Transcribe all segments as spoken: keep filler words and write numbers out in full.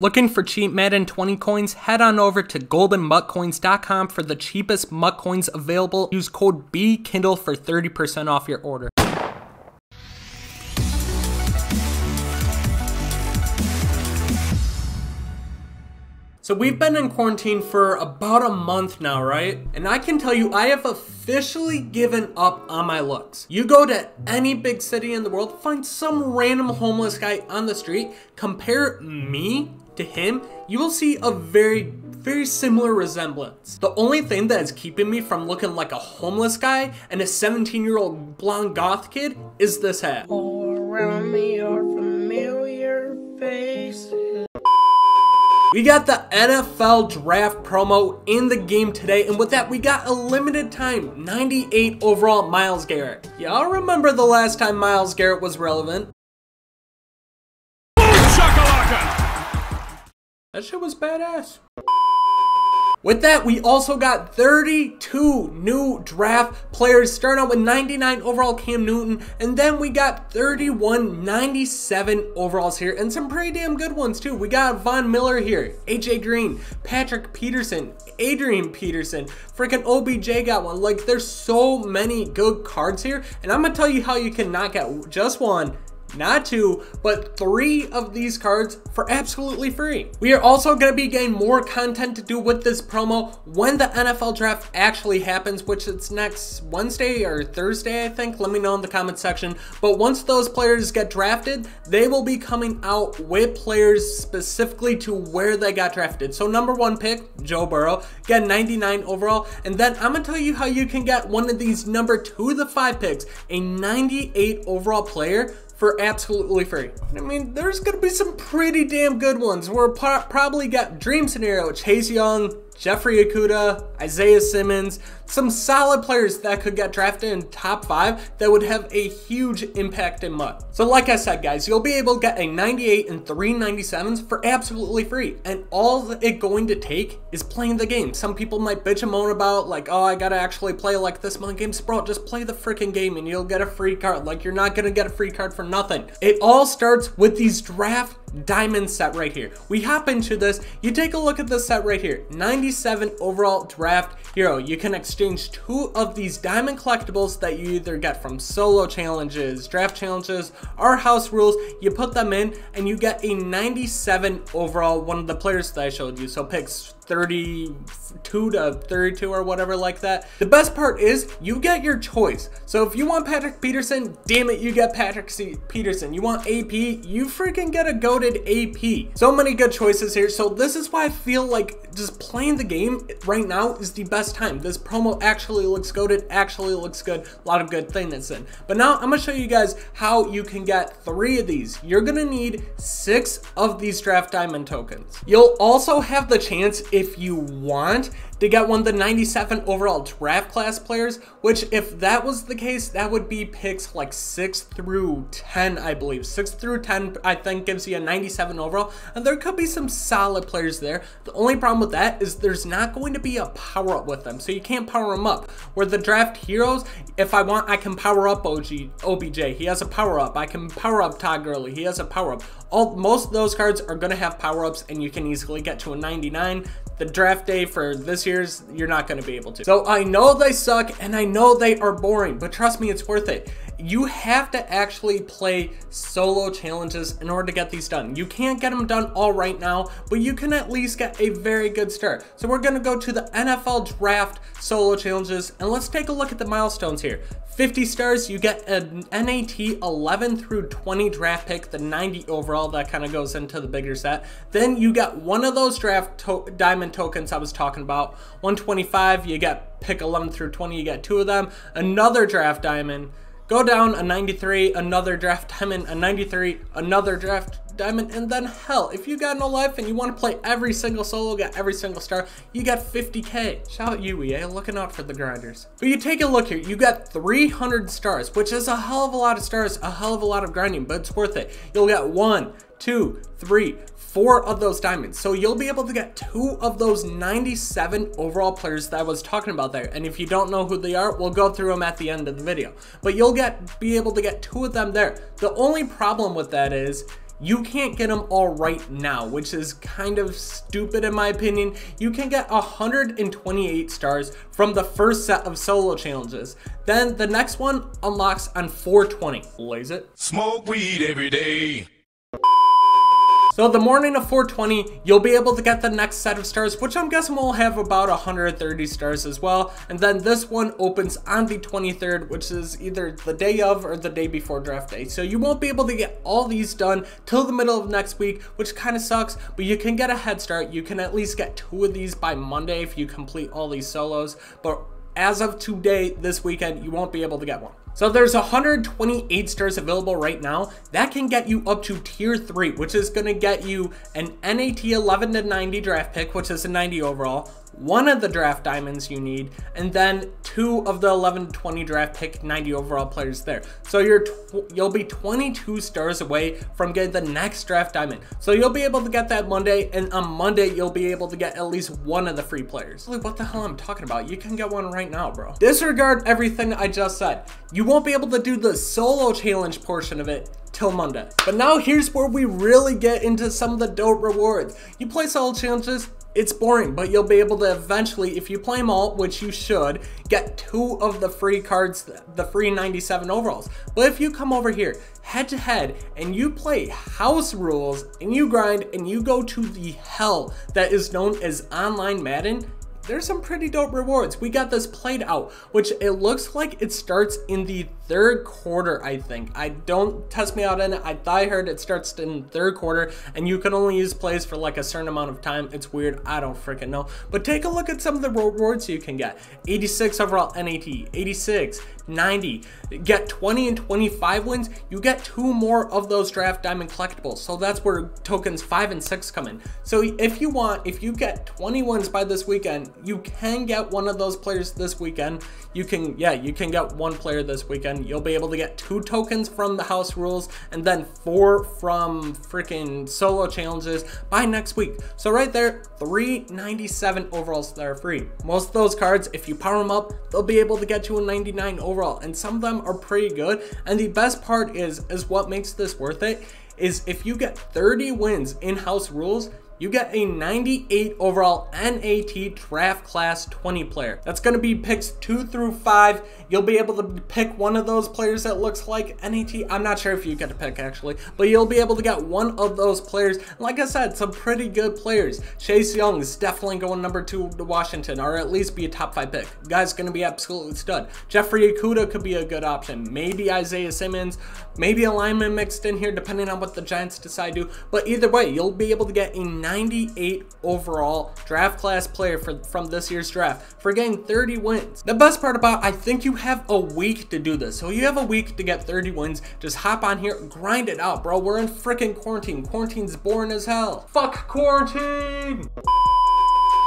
Looking for cheap Madden twenty coins? Head on over to golden mutt coins dot com for the cheapest mutt coins available. Use code B Kindle for thirty percent off your order. So we've been in quarantine for about a month now, right? And I can tell you, I have officially given up on my looks. You go to any big city in the world, find some random homeless guy on the street, compare me to him, you will see a very, very similar resemblance. The only thing that is keeping me from looking like a homeless guy and a seventeen year old blonde goth kid is this hat. All around me are familiar faces. We got the N F L draft promo in the game today, and with that we got a limited time ninety-eight overall Miles Garrett. Y'all remember the last time Miles Garrett was relevant? Shakalaka! That shit was badass. With that, we also got thirty-two new draft players, starting out with ninety-nine overall Cam Newton, and then we got thirty-one ninety-seven overalls here, and some pretty damn good ones too. We got Von Miller here, A J Green, Patrick Peterson, Adrian Peterson, freaking O B J got one. Like, there's so many good cards here, and I'm gonna tell you how you can knock out just one, not two, but three of these cards for absolutely free. We are also going to be getting more content to do with this promo when the N F L draft actually happens, which it's next Wednesday or Thursday, I think. Let me know in the comment section. But once those players get drafted, they will be coming out with players specifically to where they got drafted. So number one pick, Joe Burrow, got ninety-nine overall. And then I'm going to tell you how you can get one of these number two to the five picks, a ninety-eight overall player, for absolutely free. I mean, there's gonna be some pretty damn good ones. We're pro probably got dream scenario, Chase Young, Jeffrey Okuda, Isaiah Simmons, some solid players that could get drafted in top five that would have a huge impact in mud. So like I said, guys, you'll be able to get a ninety-eight and three ninety-sevens for absolutely free. And all it going to take is playing the game. Some people might bitch and moan about like, oh, I gotta actually play like this mud game. Bro, just play the freaking game and you'll get a free card. Like, you're not gonna get a free card for nothing. It all starts with these draft diamond set right here. We hop into this, you take a look at this set right here, ninety-seven overall draft hero. You can exchange two of these diamond collectibles that you either get from solo challenges, draft challenges, or house rules. You put them in and you get a ninety-seven overall, one of the players that I showed you, so picks thirty-two to thirty-two or whatever like that. The best part is you get your choice. So if you want Patrick Peterson, damn it, you get Patrick C. Peterson. You want A P, you freaking get a goated A P. So many good choices here. So this is why I feel like just playing the game right now is the best time. This promo actually looks goated, actually looks good. A lot of good things that's in. But now I'm gonna show you guys how you can get three of these. You're gonna need six of these draft diamond tokens. You'll also have the chance, if you want, to get one of the ninety-seven overall draft class players, which if that was the case, that would be picks like six through ten, I believe. six through ten, I think, gives you a ninety-seven overall, and there could be some solid players there. The only problem with that is there's not going to be a power up with them, so you can't power them up. Where the draft heroes, if I want, I can power up O G, O B J. He has a power up. I can power up Todd Gurley. He has a power up. All, most of those cards are going to have power ups, and you can easily get to a ninety-nine. The draft day for this year's, you're not going to be able to. So I know they suck and I know they are boring, but trust me, it's worth it. You have to actually play solo challenges in order to get these done. You can't get them done all right now, but you can at least get a very good start. So we're going to go to the N F L draft solo challenges, and let's take a look at the milestones here. fifty stars, you get an N A T eleven through twenty draft pick, the ninety overall, that kind of goes into the bigger set. Then you got one of those draft to diamond tokens I was talking about. one twenty-five, you get pick eleven through twenty, you get two of them. Another draft diamond. Go down a ninety-three, another draft diamond, a ninety-three, another draft diamond, and then hell, if you got no life and you want to play every single solo, get every single star, you got fifty K. Shout out you, E A, looking out for the grinders. But you take a look here, you got three hundred stars, which is a hell of a lot of stars, a hell of a lot of grinding, but it's worth it. You'll get one, two, three, four of those diamonds. So you'll be able to get two of those ninety-seven overall players that I was talking about there. And if you don't know who they are, we'll go through them at the end of the video. But you'll get be able to get two of them there. The only problem with that is you can't get them all right now, which is kind of stupid in my opinion. You can get one hundred twenty-eight stars from the first set of solo challenges. Then the next one unlocks on four twenty. Blaze it. Smoke weed every day. So the morning of four twenty, you'll be able to get the next set of stars, which I'm guessing will have about one hundred thirty stars as well. And then this one opens on the twenty-third, which is either the day of or the day before draft day. So you won't be able to get all these done till the middle of next week, which kind of sucks, but you can get a head start. You can at least get two of these by Monday if you complete all these solos. But as of today, this weekend, you won't be able to get one. So there's one hundred twenty-eight stars available right now. That can get you up to tier three, which is gonna get you an N A T eleven to ninety draft pick, which is a ninety overall, one of the draft diamonds you need, and then two of the eleven to twenty draft pick ninety overall players there. So you're tw you'll be twenty-two stars away from getting the next draft diamond. So you'll be able to get that Monday, and on Monday, you'll be able to get at least one of the free players. What the hell am I talking about? You can get one right now, bro. Disregard everything I just said. You won't be able to do the solo challenge portion of it till Monday. But now here's where we really get into some of the dope rewards. You play solo challenges, it's boring, but you'll be able to eventually, if you play them all, which you should, get two of the free cards, the free ninety-seven overalls. But if you come over here head to head and you play house rules and you grind and you go to the hell that is known as online Madden, there's some pretty dope rewards. We got this played out, which it looks like it starts in the third quarter, I think. I don't test me out on it. I thought I heard it starts in third quarter and you can only use plays for like a certain amount of time. It's weird. I don't freaking know. But take a look at some of the rewards you can get. eighty-six overall N A T, eighty-six, ninety. Get twenty and twenty-five wins. You get two more of those draft diamond collectibles. So that's where tokens five and six come in. So if you want, if you get twenty wins by this weekend, you can get one of those players this weekend. You can, yeah, you can get one player this weekend. You'll be able to get two tokens from the house rules and then four from freaking solo challenges by next week. So right there, three ninety-seven overalls that are free. Most of those cards, if you power them up, they'll be able to get you a ninety-nine overall, and some of them are pretty good. And the best part is, is what makes this worth it, is if you get thirty wins in house rules, you get a ninety-eight overall N A T draft class twenty player. That's gonna be picks two through five. You'll be able to pick one of those players that looks like N A T. I'm not sure if you get to pick actually, but you'll be able to get one of those players. Like I said, some pretty good players. Chase Young is definitely going number two to Washington, or at least be a top five pick. Guy's gonna be absolutely stud. Jeffrey Okuda could be a good option. Maybe Isaiah Simmons, maybe a lineman mixed in here, depending on what the Giants decide to do. But either way, you'll be able to get a ninety-eight overall draft class player for, from this year's draft for getting thirty wins. The best part about, I think you have a week to do this. So you have a week to get thirty wins. Just hop on here, grind it out, bro. We're in freaking quarantine. Quarantine's boring as hell. Fuck quarantine.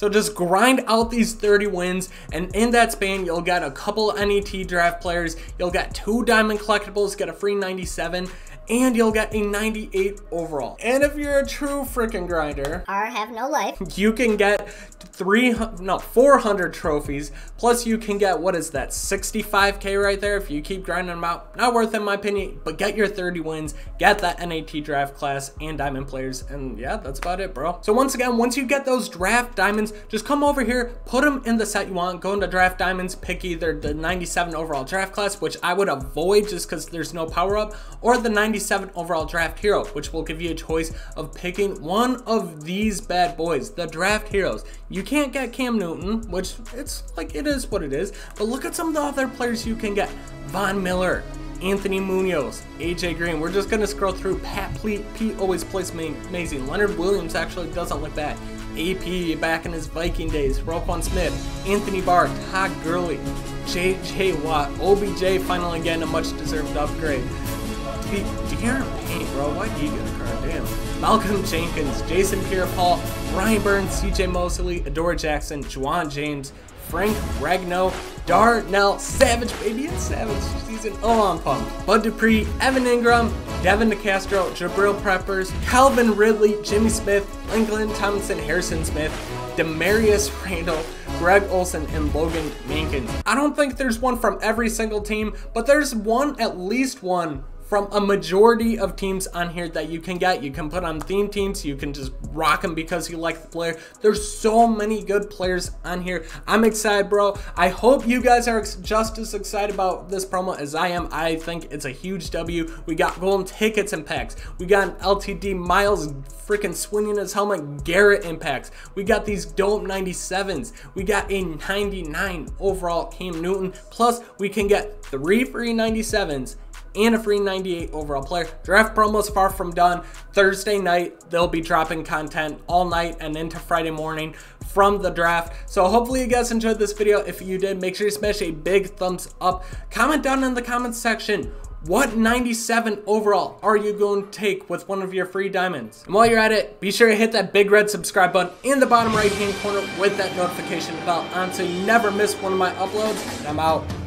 So just grind out these thirty wins, and in that span, you'll get a couple N A T draft players. You'll get two diamond collectibles, get a free ninety-seven, and you'll get a ninety-eight overall. And if you're a true freaking grinder, or have no life, you can get three hundred, no, four hundred trophies, plus you can get, what is that, sixty-five K right there if you keep grinding them out. Not worth it in my opinion, but get your thirty wins, get that N A T draft class and diamond players, and yeah, that's about it, bro. So once again, once you get those draft diamonds, just come over here, put them in the set you want, go into draft diamonds, pick either the ninety-seven overall draft class, which I would avoid just because there's no power up, or the ninety-seven overall draft hero, which will give you a choice of picking one of these bad boys, the draft heroes. You You can't get Cam Newton, which it's like it is what it is, but look at some of the other players you can get. Von Miller, Anthony Munoz, A J Green. We're just gonna scroll through. Pat Pete, Pete always plays amazing. Leonard Williams actually doesn't look bad. A P back in his Viking days. Roquan Smith, Anthony Barr, Todd Gurley, J J Watt, O B J finally getting a much deserved upgrade. De'Aaron Payne, bro, why do you get a card? Damn. Malcolm Jenkins, Jason Pierre-Paul, Brian Burns, C J Mosley, Adore Jackson, Juwan James, Frank Regno, Darnell Savage, baby, it's Savage season. Oh, I'm pumped. Bud Dupree, Evan Ingram, Devin DeCastro, Jabril Preppers, Calvin Ridley, Jimmy Smith, Lincoln Thompson, Harrison Smith, Demarius Randall, Greg Olson, and Logan Mankins. I don't think there's one from every single team, but there's one, at least one, from a majority of teams on here that you can get. You can put on theme teams. You can just rock them because you like the player. There's so many good players on here. I'm excited, bro. I hope you guys are just as excited about this promo as I am. I think it's a huge W. We got golden tickets and packs. We got an L T D Miles freaking swinging his helmet Garrett impacts. We got these dope ninety-sevens. We got a ninety-nine overall Cam Newton. Plus, we can get three free ninety-sevens and a free ninety-eight overall player. Draft promo's far from done. Thursday night, they'll be dropping content all night and into Friday morning from the draft. So hopefully you guys enjoyed this video. If you did, make sure you smash a big thumbs up. Comment down in the comments section, what ninety-seven overall are you going to take with one of your free diamonds? And while you're at it, be sure to hit that big red subscribe button in the bottom right hand corner with that notification bell on so you never miss one of my uploads. And I'm out.